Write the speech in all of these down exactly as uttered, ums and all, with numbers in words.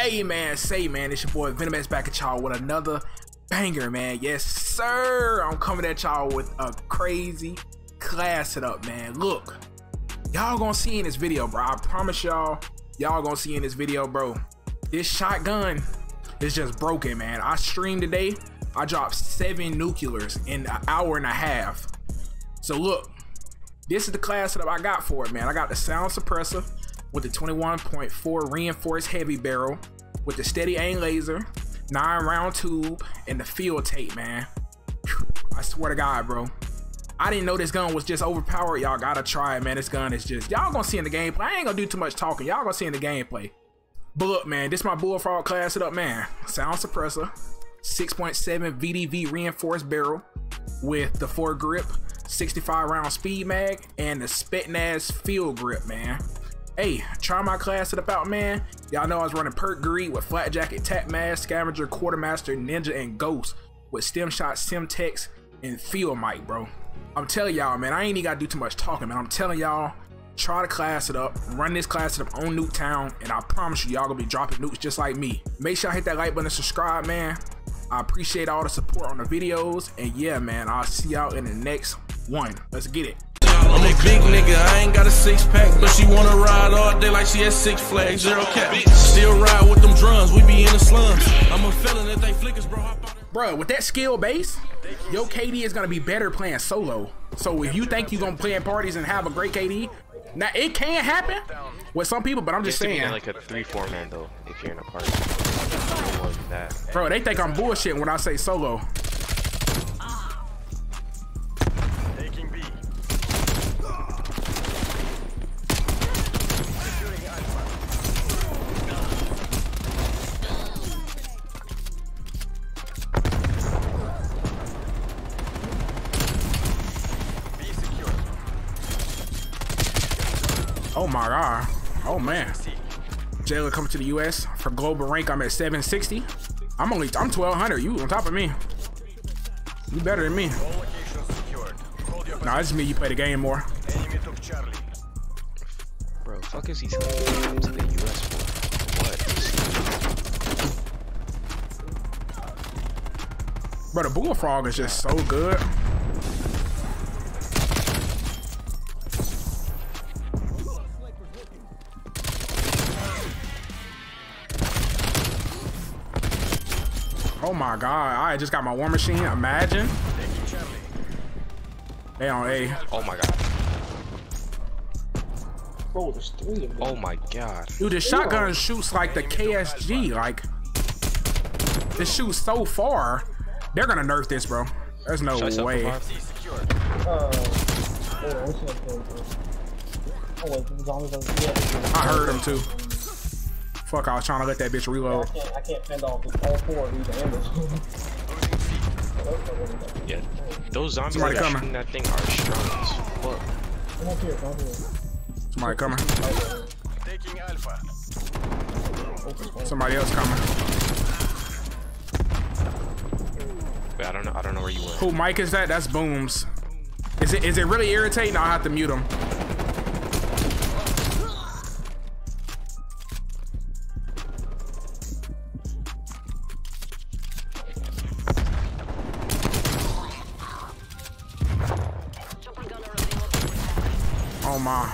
Hey man, say man, it's your boy VenomX back at y'all with another banger, man. Yes sir, I'm coming at y'all with a crazy class it up, man. Look, y'all gonna see in this video, bro. I promise y'all, y'all gonna see in this video, bro. This shotgun is just broken, man. I streamed today, I dropped seven nuclears in an hour and a half. So look, this is the class it up I got for it, man. I got the sound suppressor with the twenty-one point four reinforced heavy barrel, with the steady aim laser, nine round tube, and the field tape, man. I swear to God, bro, I didn't know this gun was just overpowered. Y'all gotta try it, man. This gun is just, y'all gonna see in the gameplay. I ain't gonna do too much talking. Y'all gonna see in the gameplay. But look, man, this my Bullfrog class it up, man. Sound suppressor, six point seven V D V reinforced barrel with the foregrip, sixty-five round speed mag, and the Spetnaz field grip, man. Hey, try my class it up out, man. Y'all know I was running Perk Greed with Flat Jacket, Tap Mask, Scavenger, Quartermaster, Ninja, and Ghost with Stem Shot, Simtex, and Field Mic, bro. I'm telling y'all, man, I ain't even gotta do too much talking, man. I'm telling y'all, try to class it up, run this class it up on Nuketown, and I promise you, y'all gonna be dropping nukes just like me. Make sure y'all hit that like button and subscribe, man. I appreciate all the support on the videos, and yeah, man, I'll see y'all in the next one. Let's get it. I'm a big nigga, I ain't got a six pack, but she wanna ride all day like she has Six Flags, zero cap. Still ride with them drums, we be in the slums. I'm a feeling that they flickers, bro. Bro, with that skill base, your K D is gonna be better playing solo. So if you think you gonna play in parties and have a great K D, now it can happen with some people, but I'm just saying. It's like a three four man though, if you're in a party. Bro, they think I'm bullshitting when I say solo. Oh my God. Oh man. Jaylen coming to the U S for global rank. I'm at seven sixty. I'm only I'm twelve hundred. You on top of me. You better than me. Nah, it's me. You play the game more. Bro, fuck is he coming to the U S for? What? Bro, the Bullfrog is just so good. Oh my God, I just got my war machine, imagine. They on A. Oh my God. Bro, there's three of them. Oh my God. Dude, the shotgun shoots like the K S G, like, it shoots so far. They're gonna nerf this, bro. There's no way. I heard him too. Fuck, I was trying to let that bitch reload. Yeah, I, can't, I can't fend off all four of these ambers. Yeah, those zombies that are shooting that thing are strong as fuck. Come up here, come up here. Somebody coming. Taking alpha. Somebody else coming. Wait, I don't know, I don't know where you went. Who mic is that? That's Booms. Is it, is it really irritating? I'll have to mute him. Oh my.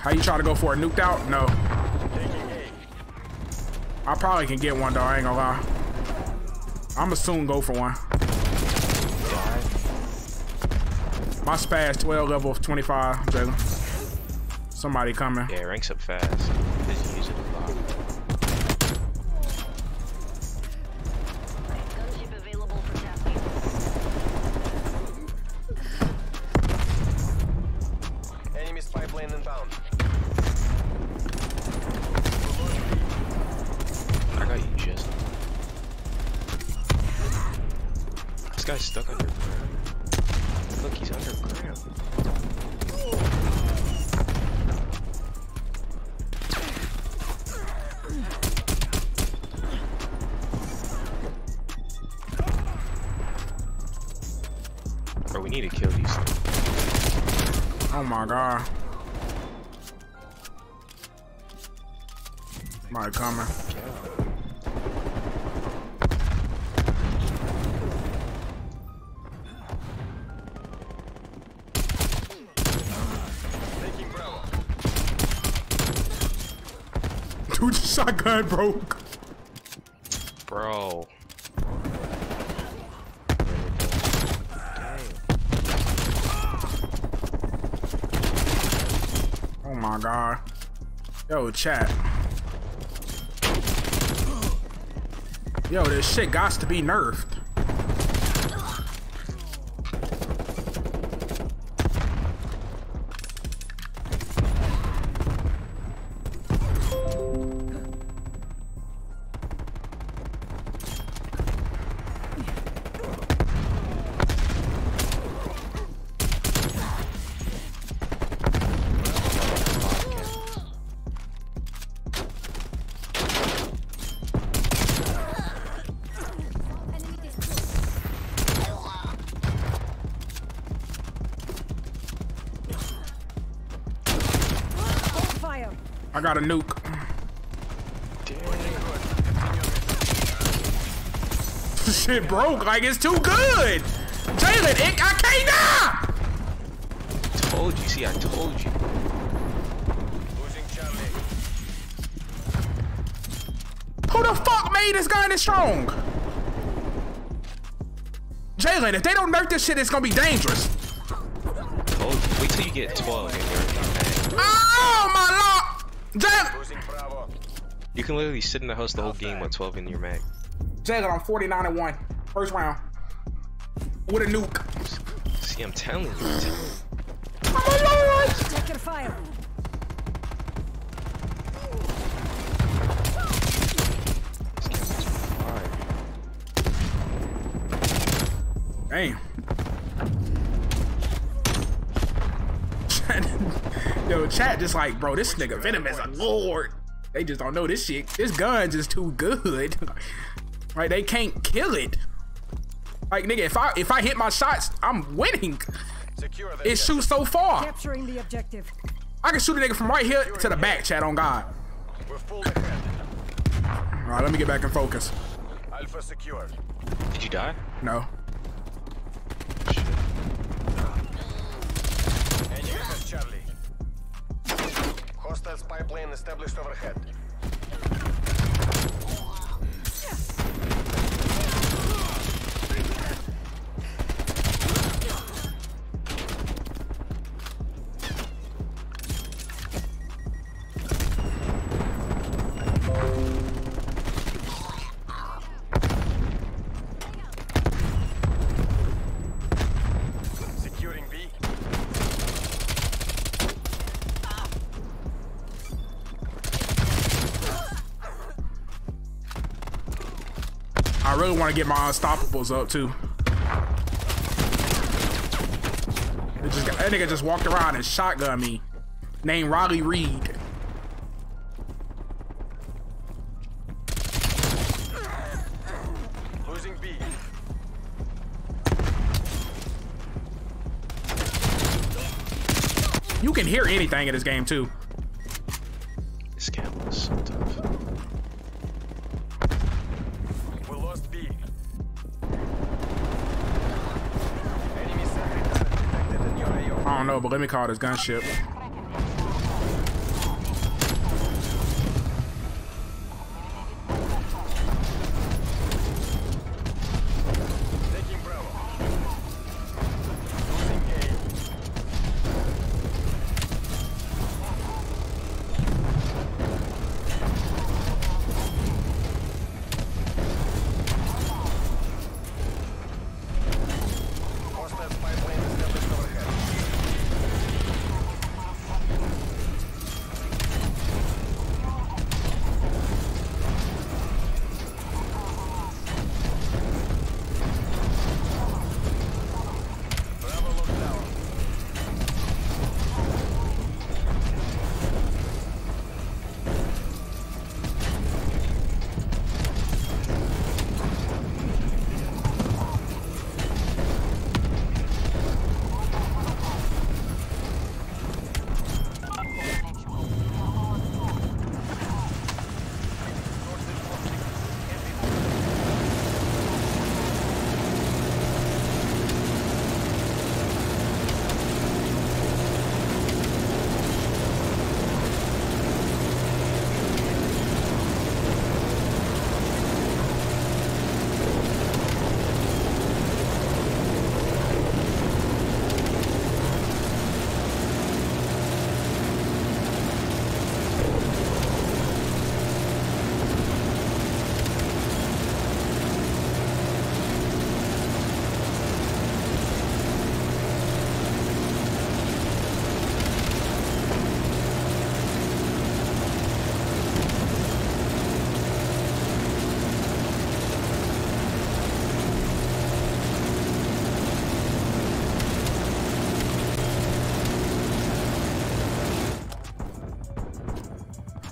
How you try to go for a nuked out? No. I probably can get one though, I ain't gonna lie. I'ma soon go for one. My spaz twelve level twenty-five, Jaylen. Somebody coming. Yeah, it ranks up fast. This guy's stuck underground. Look, he's underground. Bro, we need to kill these things. Oh my God. My camera. Dude, the shotgun broke. Bro. Oh my god. Yo, chat. Yo, this shit gots to be nerfed. I got a nuke. Shit broke, like it's too good. Jaylen, it, I can't die. Told you, see, I told you. Who the fuck made this guy this strong? Jaylen, if they don't nerf this shit, it's gonna be dangerous. Told you. Wait till you get twelve. Oh my lord. Jaylen! You can literally sit in the house the whole game with twelve in your mag. Jaylen, I'm forty-nine and one. First round. With a nuke. See, I'm telling you. I'm telling you. Oh my lord! Take your fire. Damn. Yo, chat just like, bro, this nigga Venom is a lord. They just don't know this shit. This gun's just too good. Like, they can't kill it. Like, nigga, if I if I hit my shots, I'm winning. It shoots so far. Capturing the objective. I can shoot a nigga from right here to the back, chat, on God. All right, let me get back in focus. Alpha secured. Did you die? No. Shit. Enemy has Charlie. Hostile spy plane established overhead. I really want to get my unstoppables up too. It just got, that nigga just walked around and shotgunned me. Named Riley Reed. Losing B. You can hear anything in this game too. This game was so tough. I don't know, but let me call this gunship.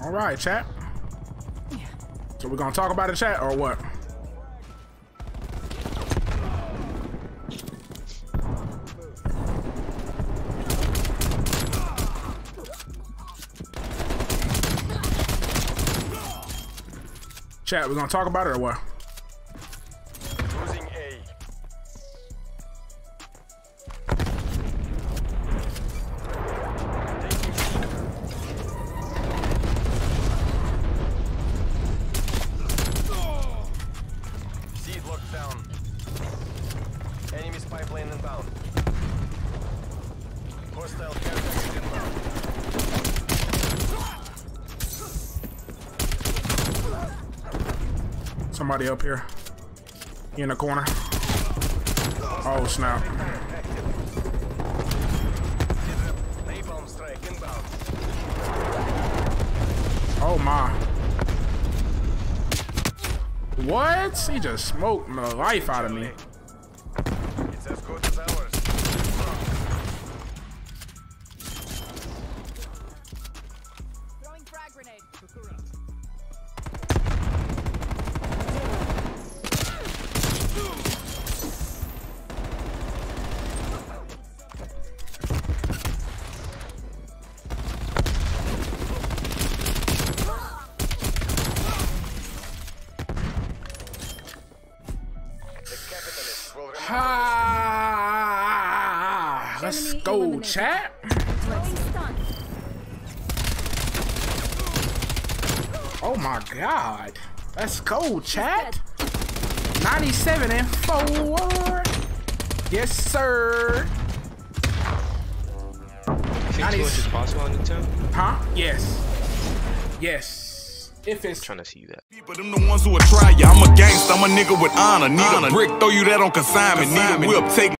All right, chat. So we're gonna talk about it, chat, or what? Chat, we're gonna talk about it or what? Losing A. Seed locked down. Enemy's pipeline inbound. Hostile characters inbound. Somebody up here in the corner. Oh snap. Oh my. What? He just smoked the life out of me. It's as good as ours. Throwing frag grenade. Ah, let's go, chat. Oh my god. Let's go, chat. ninety-seven and four. Yes, sir. Think two is possible on the team? Huh? Yes. Yes. If it's trying to see that. But I'm the ones who will try ya. I'm a gangster, I'm a nigga with honor. Need a brick, throw you that on consignment. Need a whip, take